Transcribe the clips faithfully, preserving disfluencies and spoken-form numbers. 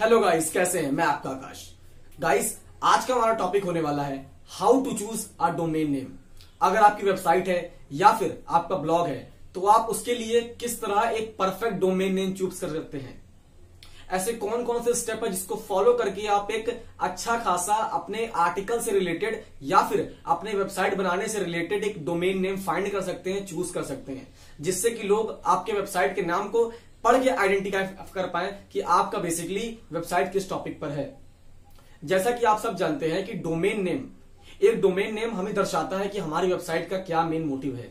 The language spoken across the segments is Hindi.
हेलो गाइस, कैसे हैं? मैं आपका आकाश। गाइस, आज का हमारा टॉपिक होने वाला है how to choose a domain name. अगर आपकी वेबसाइट है या फिर आपका ब्लॉग है तो आप उसके लिए किस तरह एक परफेक्ट डोमेन नेम चूज कर सकते हैं। ऐसे कौन कौन से स्टेप है जिसको फॉलो करके आप एक अच्छा खासा अपने आर्टिकल से रिलेटेड या फिर अपने वेबसाइट बनाने से रिलेटेड एक डोमेन नेम फाइंड कर सकते हैं, चूज कर सकते हैं, जिससे कि लोग आपके वेबसाइट के नाम को पढ़ के आइडेंटिफाई कर पाए कि आपका बेसिकली वेबसाइट किस टॉपिक पर है। जैसा कि आप सब जानते हैं कि डोमेन नेम, एक डोमेन नेम हमें दर्शाता है कि हमारी वेबसाइट का क्या मेन मोटिव है।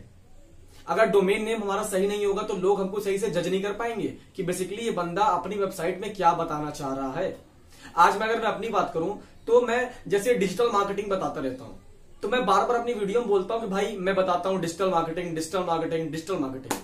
अगर डोमेन नेम हमारा सही नहीं होगा तो लोग हमको सही से जज नहीं कर पाएंगे कि बेसिकली ये बंदा अपनी वेबसाइट में क्या बताना चाह रहा है। आज मैं अगर मैं अपनी बात करूं तो मैं जैसे डिजिटल मार्केटिंग बताता रहता हूं, तो मैं बार बार अपनी वीडियो में बोलता हूं कि भाई मैं बताता हूं digital marketing digital marketing digital marketing.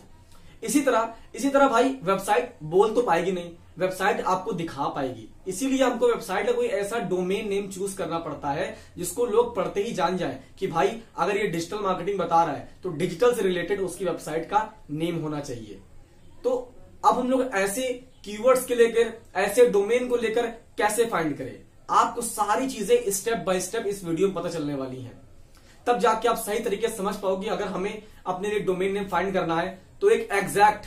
इसी तरह इसी तरह भाई वेबसाइट बोल तो पाएगी नहीं, वेबसाइट आपको दिखा पाएगी। इसीलिए हमको वेबसाइट का कोई ऐसा डोमेन नेम चूज करना पड़ता है जिसको लोग पढ़ते ही जान जाए कि भाई अगर ये डिजिटल मार्केटिंग बता रहा है तो डिजिटल से रिलेटेड उसकी वेबसाइट का नेम होना चाहिए। तो अब हम लोग ऐसे कीवर्ड्स के लेकर, ऐसे डोमेन को लेकर कैसे फाइंड करें, आपको सारी चीजें स्टेप बाय स्टेप इस वीडियो में पता चलने वाली है। तब जाके आप सही तरीके से समझ पाओगे अगर हमें अपने लिए डोमेन नेम फाइंड करना है तो एक एग्जैक्ट,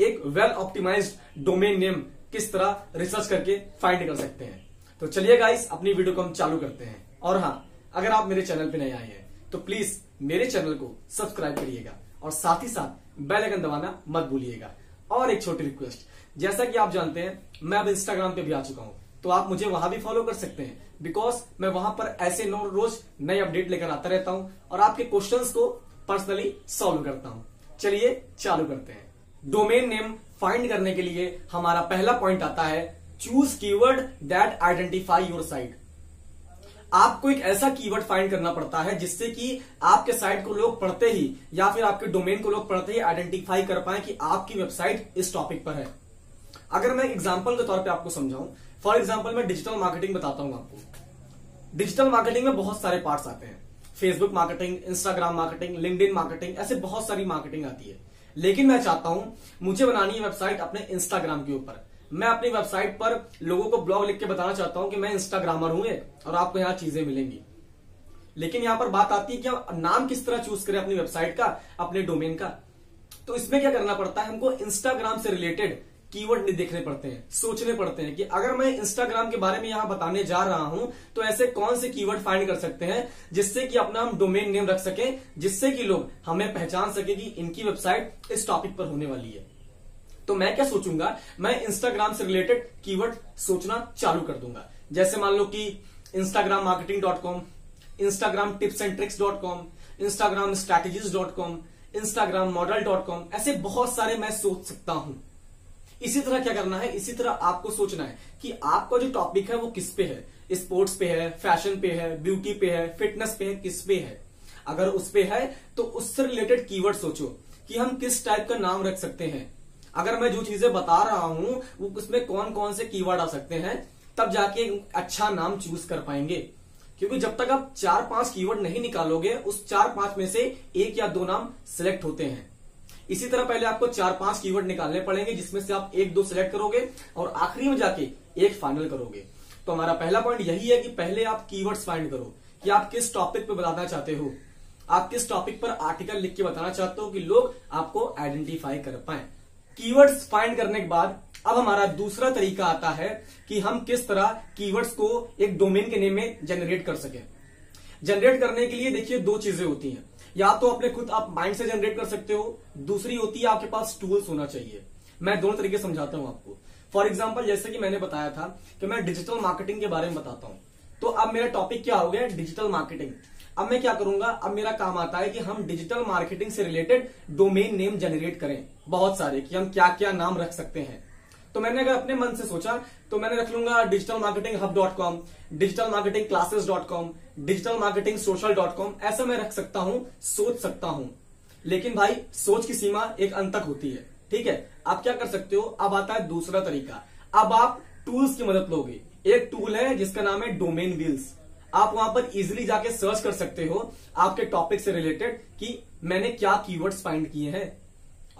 एक वेल ऑप्टिमाइज्ड डोमेन नेम किस तरह रिसर्च करके फाइंड कर सकते हैं। तो चलिए गाइस, अपनी वीडियो को हम चालू करते हैं। और हाँ, अगर आप मेरे चैनल पे नए आए हैं तो प्लीज मेरे चैनल को सब्सक्राइब करिएगा और साथ ही साथ बेल आइकन दबाना मत भूलिएगा। और एक छोटी रिक्वेस्ट, जैसा कि आप जानते हैं मैं अब इंस्टाग्राम पे भी आ चुका हूँ, तो आप मुझे वहां भी फॉलो कर सकते हैं, बिकॉज मैं वहां पर ऐसे नो रोज नए अपडेट लेकर आता रहता हूँ और आपके क्वेश्चन को पर्सनली सॉल्व करता हूँ। चलिए चालू करते हैं। डोमेन नेम फाइंड करने के लिए हमारा पहला पॉइंट आता है choose keyword that identify your site. आपको एक ऐसा कीवर्ड फाइंड करना पड़ता है जिससे कि आपके साइट को लोग पढ़ते ही या फिर आपके डोमेन को लोग पढ़ते ही आइडेंटिफाई कर पाए कि आपकी वेबसाइट इस टॉपिक पर है। अगर मैं एग्जाम्पल के तौर पर आपको समझाऊं, फॉर एग्जाम्पल मैं डिजिटल मार्केटिंग बताता हूं आपको। डिजिटल मार्केटिंग में बहुत सारे पार्ट्स आते हैं, Facebook marketing, Instagram marketing, LinkedIn marketing, ऐसे बहुत सारी मार्केटिंग आती है। लेकिन मैं चाहता हूं मुझे बनानी है वेबसाइट अपने इंस्टाग्राम के ऊपर। मैं अपनी वेबसाइट पर लोगों को ब्लॉग लिख के बताना चाहता हूं कि मैं इंस्टाग्रामर हूं और आपको यहाँ चीजें मिलेंगी। लेकिन यहाँ पर बात आती है कि हम नाम किस तरह चूज करें अपनी वेबसाइट का, अपने डोमेन का। तो इसमें क्या करना पड़ता है, हमको इंस्टाग्राम से रिलेटेड कीवर्ड देखने पड़ते हैं, सोचने पड़ते हैं कि अगर मैं इंस्टाग्राम के बारे में यहाँ बताने जा रहा हूं तो ऐसे कौन से कीवर्ड फाइंड कर सकते हैं जिससे कि अपना हम डोमेन नेम रख सकें, जिससे कि लोग हमें पहचान सके कि इनकी वेबसाइट इस टॉपिक पर होने वाली है। तो मैं क्या सोचूंगा, मैं इंस्टाग्राम से रिलेटेड कीवर्ड सोचना चालू कर दूंगा। जैसे मान लो कि Instagram marketing dot com, Instagram tips and tricks dot com, Instagram strategies dot com, Instagram model dot com, ऐसे बहुत सारे मैं सोच सकता हूं। इसी तरह क्या करना है, इसी तरह आपको सोचना है कि आपका जो टॉपिक है वो किस पे है। स्पोर्ट्स पे है, फैशन पे है, ब्यूटी पे है, फिटनेस पे है, किस पे है। अगर उस पे है तो उससे रिलेटेड कीवर्ड सोचो कि हम किस टाइप का नाम रख सकते हैं। अगर मैं जो चीजें बता रहा हूं वो उसमें कौन कौन से कीवर्ड आ सकते हैं, तब जाके अच्छा नाम चूज कर पाएंगे। क्योंकि जब तक आप चार पांच कीवर्ड नहीं निकालोगे, उस चार पांच में से एक या दो नाम सिलेक्ट होते हैं। इसी तरह पहले आपको चार पांच कीवर्ड निकालने पड़ेंगे जिसमें से आप एक दो सिलेक्ट करोगे और आखिरी में जाके एक फाइनल करोगे। तो हमारा पहला पॉइंट यही है कि पहले आप कीवर्ड्स फाइंड करो कि आप किस टॉपिक पे बताना चाहते हो, आप किस टॉपिक पर आर्टिकल लिख के बताना चाहते हो कि लोग आपको आइडेंटिफाई कर पाए। कीवर्ड्स फाइंड करने के बाद अब हमारा दूसरा तरीका आता है कि हम किस तरह कीवर्ड्स को एक डोमेन के नेम में जनरेट कर सके। जनरेट करने के लिए देखिए दो चीजें होती हैं, या तो अपने खुद आप माइंड से जनरेट कर सकते हो, दूसरी होती है आपके पास टूल्स होना चाहिए। मैं दोनों तरीके समझाता हूं आपको। फॉर एग्जाम्पल, जैसे कि मैंने बताया था कि मैं डिजिटल मार्केटिंग के बारे में बताता हूं, तो अब मेरा टॉपिक क्या हो गया, डिजिटल मार्केटिंग। अब मैं क्या करूंगा, अब मेरा काम आता है कि हम डिजिटल मार्केटिंग से रिलेटेड डोमेन नेम जनरेट करें बहुत सारे, कि हम क्या क्या नाम रख सकते हैं। तो मैंने अगर अपने मन से सोचा तो मैंने रख लूंगा digital marketing hub dot com, digital marketing classes dot com, digital marketing social dot com, ऐसा मैं रख सकता हूं, सोच सकता हूं। लेकिन भाई सोच की सीमा एक अंत तक होती है, ठीक है। आप क्या कर सकते हो, अब आता है दूसरा तरीका, अब आप टूल्स की मदद लोगे। एक टूल है जिसका नाम है डोमेन व्हील्स। आप वहां पर इजिली जाके सर्च कर सकते हो आपके टॉपिक से रिलेटेड कि मैंने क्या कीवर्ड्स फाइंड किए हैं।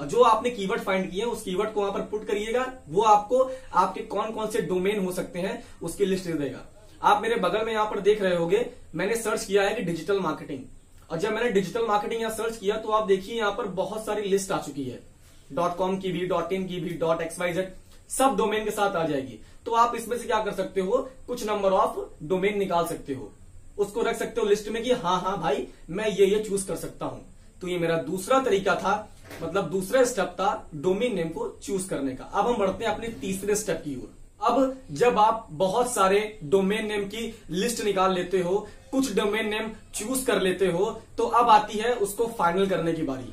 और जो आपने कीवर्ड फाइंड किए उस कीवर्ड को वहां पर पुट करिएगा, वो आपको आपके कौन कौन से डोमेन हो सकते हैं उसकी लिस्ट दे देगा। आप मेरे बगल में यहाँ पर देख रहे होंगे, मैंने सर्च किया है कि डिजिटल मार्केटिंग, और जब मैंने डिजिटल मार्केटिंग यहाँ सर्च किया तो आप देखिए यहाँ पर बहुत सारी लिस्ट आ चुकी है, डॉट कॉम की भी, डॉट इन की भी, डॉट एक्स वाई जेड, सब डोमेन के साथ आ जाएगी। तो आप इसमें से क्या कर सकते हो, कुछ नंबर ऑफ डोमेन निकाल सकते हो, उसको रख सकते हो लिस्ट में कि हाँ हाँ भाई मैं ये ये चूज कर सकता हूं। तो ये मेरा दूसरा तरीका था, मतलब दूसरा स्टेप था डोमेन नेम को चूज करने का। अब हम बढ़ते हैं अपने तीसरे स्टेप की ओर। अब जब आप बहुत सारे डोमेन नेम की लिस्ट निकाल लेते हो, कुछ डोमेन नेम चूज कर लेते हो, तो अब आती है उसको फाइनल करने की बारी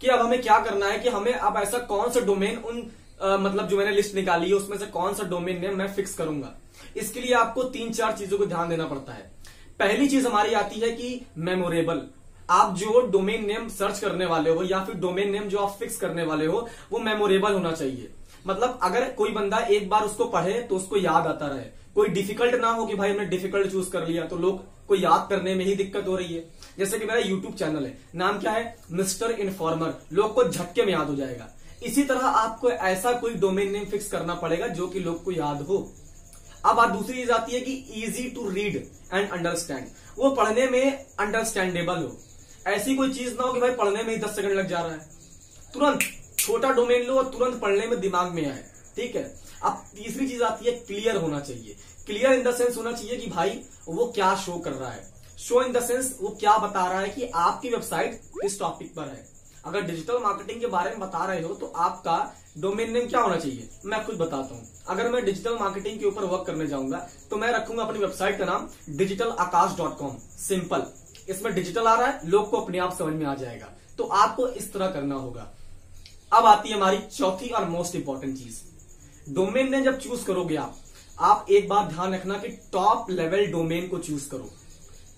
कि अब हमें क्या करना है कि हमें अब ऐसा कौन सा डोमेन उन आ, मतलब जो मैंने लिस्ट निकाली है उसमें से कौन सा डोमेन नेम मैं फिक्स करूंगा। इसके लिए आपको तीन चार चीजों को ध्यान देना पड़ता है। पहली चीज हमारी आती है कि मेमोरेबल। आप जो डोमेन नेम सर्च करने वाले हो या फिर डोमेन नेम जो आप फिक्स करने वाले हो वो मेमोरेबल होना चाहिए, मतलब अगर कोई बंदा एक बार उसको पढ़े तो उसको याद आता रहे, कोई डिफिकल्ट ना हो कि भाई हमने डिफिकल्ट चूज कर लिया तो लोग को याद करने में ही दिक्कत हो रही है। जैसे कि मेरा यूट्यूब चैनल है, नाम क्या है, मिस्टर इन्फॉर्मर, लोग को झटके में याद हो जाएगा। इसी तरह आपको ऐसा कोई डोमेन नेम फिक्स करना पड़ेगा जो कि लोग को याद हो। अब आप दूसरी चीज आती है कि easy to read and understand, वो पढ़ने में अंडरस्टैंडेबल हो, ऐसी कोई चीज ना हो कि भाई पढ़ने में ही दस सेकंड लग जा रहा है, तुरंत छोटा डोमेन लो और तुरंत पढ़ने में दिमाग में आए, ठीक है। अब तीसरी चीज आती है क्लियर होना चाहिए। क्लियर इन द सेंस होना चाहिए कि भाई वो क्या शो कर रहा है, शो इन द सेंस वो क्या बता रहा है कि आपकी वेबसाइट किस टॉपिक पर है। अगर डिजिटल मार्केटिंग के बारे में बता रहे हो तो आपका डोमेन नेम क्या होना चाहिए, मैं खुद बताता हूँ। अगर मैं डिजिटल मार्केटिंग के ऊपर वर्क करने जाऊंगा तो मैं रखूंगा अपनी वेबसाइट का नाम digital Aakash dot com, simple, इसमें डिजिटल आ रहा है, लोग को अपने आप समझ में आ जाएगा। तो आपको इस तरह करना होगा। अब आती है हमारी चौथी और मोस्ट इंपॉर्टेंट चीज। डोमेन नेम जब चूज करोगे आप आप एक बात ध्यान रखना कि टॉप लेवल डोमेन को चूज करो।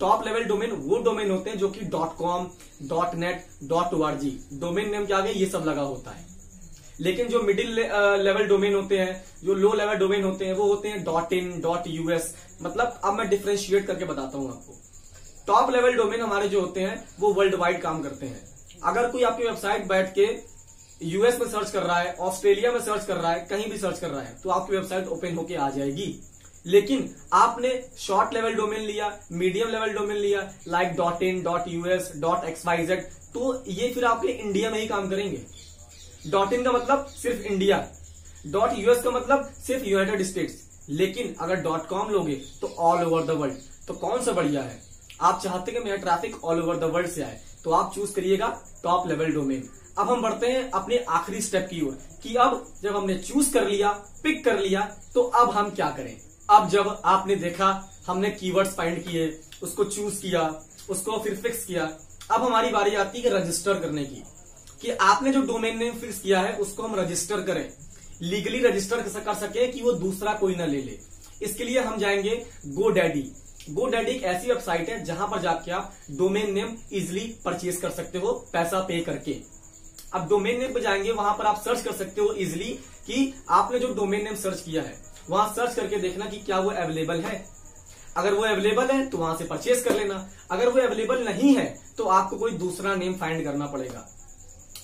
टॉप लेवल डोमेन वो डोमेन होते हैं जो कि dot com, dot net, dot O R G, domain name के आगे ये सब लगा होता है। लेकिन जो मिडिल लेवल डोमेन होते हैं, जो लो लेवल डोमेन होते हैं, वो होते हैं डॉट इन, डॉट यूएस, मतलब अब मैं डिफ्रेंशिएट करके बताता हूं आपको। टॉप लेवल डोमेन हमारे जो होते हैं वो वर्ल्ड वाइड काम करते हैं। अगर कोई आपकी वेबसाइट बैठ के यूएस में सर्च कर रहा है, ऑस्ट्रेलिया में सर्च कर रहा है, कहीं भी सर्च कर रहा है तो आपकी वेबसाइट ओपन होके आ जाएगी। लेकिन आपने शॉर्ट लेवल डोमेन लिया, मीडियम लेवल डोमेन लिया, like dot in, dot US, dot X Y Z, तो ये फिर आपके इंडिया में ही काम करेंगे। डॉट इन का मतलब सिर्फ इंडिया, डॉट यूएस का मतलब सिर्फ यूनाइटेड स्टेट्स, लेकिन अगर डॉट कॉम लोगे तो ऑल ओवर द वर्ल्ड। तो कौन सा बढ़िया है, आप चाहते कि मेरा traffic all over the world से आए तो आप चूज करिएगा टॉप लेवल डोमेन। अब हम बढ़ते हैं अपने आखिरी स्टेप की ओर कि अब जब हमने चूज कर लिया, पिक कर लिया, तो अब हम क्या करें। अब जब आपने देखा, हमने कीवर्ड्स फाइंड किए, उसको चूज किया, उसको फिर फिक्स किया, अब हमारी बारी आती है कि रजिस्टर करने की, कि आपने जो डोमेन नेम फिक्स किया है उसको हम रजिस्टर करें, लीगली रजिस्टर कर सके कि वो दूसरा कोई ना ले ले। इसके लिए हम जाएंगे गोडैडी। गोडैडी एक ऐसी वेबसाइट है जहां पर जाके आप डोमेन नेम इजिली परचेज कर सकते हो पैसा पे करके। अब डोमेन नेम पे जाएंगे, वहां पर आप सर्च कर सकते हो इजिली कि आपने जो डोमेन नेम सर्च किया है, वहां सर्च करके देखना कि क्या वो अवेलेबल है। अगर वो अवेलेबल है तो वहां से परचेज कर लेना, अगर वो अवेलेबल नहीं है तो आपको कोई दूसरा नेम फाइंड करना पड़ेगा,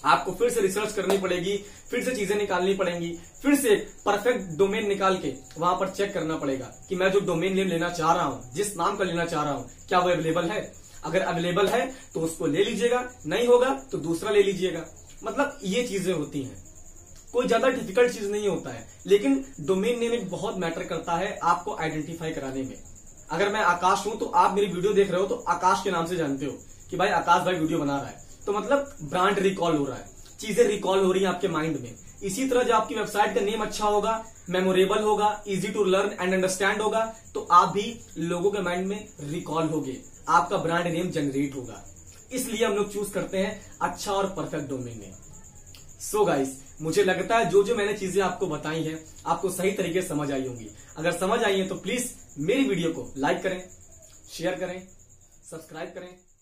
आपको फिर से रिसर्च करनी पड़ेगी, फिर से चीजें निकालनी पड़ेंगी, फिर से परफेक्ट डोमेन निकाल के वहां पर चेक करना पड़ेगा कि मैं जो डोमेन नेम लेना चाह रहा हूं, जिस नाम का लेना चाह रहा हूं, क्या वो अवेलेबल है। अगर अवेलेबल है तो उसको ले लीजिएगा, नहीं होगा तो दूसरा ले लीजिएगा। मतलब ये चीजें होती हैं, कोई ज्यादा डिफिकल्ट चीज नहीं होता है, लेकिन डोमेन नेम एक बहुत मैटर करता है आपको आइडेंटिफाई कराने में। अगर मैं आकाश हूं तो आप मेरी वीडियो देख रहे हो तो आकाश के नाम से जानते हो कि भाई आकाश भाई वीडियो बना रहा है, तो मतलब ब्रांड रिकॉल हो रहा है, चीजें रिकॉल हो रही है आपके माइंड में। इसी तरह जब आपकी वेबसाइट का नेम अच्छा होगा, मेमोरेबल होगा, easy to learn and understand होगा, तो आप भी लोगों के माइंड में रिकॉल होगे, आपका ब्रांड नेम जनरेट होगा। इसलिए हम लोग चूज करते हैं अच्छा और perfect domain name. So guys, मुझे लगता है जो जो मैंने चीजें आपको बताई हैं आपको सही तरीके से समझ आई होंगी। अगर समझ आई है तो प्लीज मेरी वीडियो को लाइक करें, शेयर करें, सब्सक्राइब करें।